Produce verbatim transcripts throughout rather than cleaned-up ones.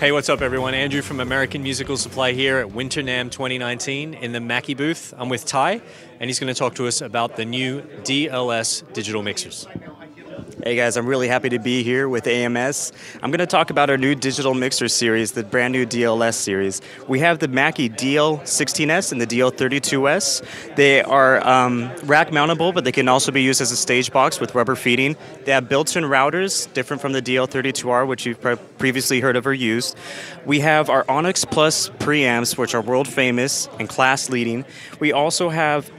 Hey, what's up everyone? Andrew from American Musical Supply here at Winter NAMM twenty nineteen in the Mackie booth. I'm with Ty, and he's going to talk to us about the new D L S digital mixers. Hey guys, I'm really happy to be here with A M S. I'm going to talk about our new digital mixer series, the brand new D L S series. We have the Mackie D L sixteen S and the D L thirty-two S. They are um, rack mountable, but they can also be used as a stage box with rubber feeding. They have built-in routers, different from the D L thirty-two R, which you've previously heard of or used. We have our Onyx Plus preamps, which are world famous and class leading. We also have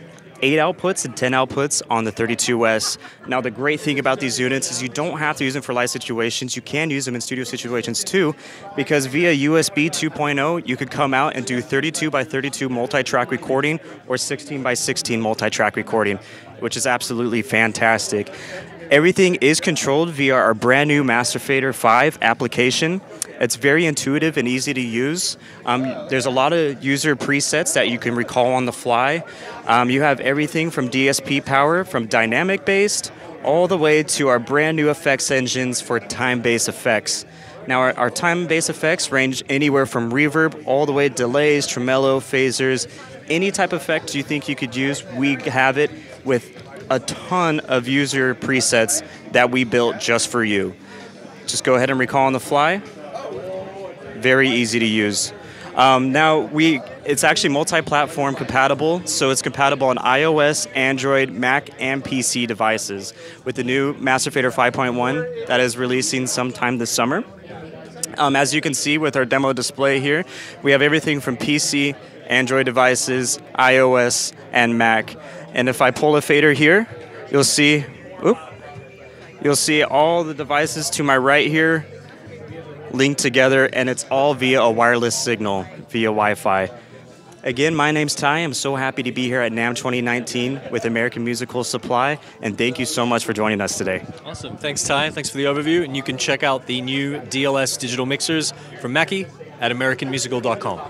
eight outputs and ten outputs on the thirty-two S. Now the great thing about these units is you don't have to use them for live situations. You can use them in studio situations too, because via U S B two point oh, you could come out and do thirty-two by thirty-two multi-track recording or sixteen by sixteen multi-track recording, which is absolutely fantastic. Everything is controlled via our brand new Master Fader five application. It's very intuitive and easy to use. Um, there's a lot of user presets that you can recall on the fly. Um, you have everything from D S P power, from dynamic based, all the way to our brand new effects engines for time-based effects. Now our, our time-based effects range anywhere from reverb all the way to delays, tremolo, phasers, any type of effect you think you could use, we have it with a ton of user presets that we built just for you. Just go ahead and recall on the fly. Very easy to use. Um, now we, it's actually multi-platform compatible, so it's compatible on iOS, Android, Mac, and P C devices with the new Master Fader five point one that is releasing sometime this summer. Um, as you can see with our demo display here, we have everything from P C, Android devices, iOS, and Mac. And if I pull a fader here, you'll see, whoop, you'll see all the devices to my right here linked together, and it's all via a wireless signal, via Wi-Fi. Again, my name's Ty. I'm so happy to be here at NAMM twenty nineteen with American Musical Supply, and thank you so much for joining us today. Awesome. Thanks, Ty. Thanks for the overview, and you can check out the new D L S digital mixers from Mackie at american musical dot com.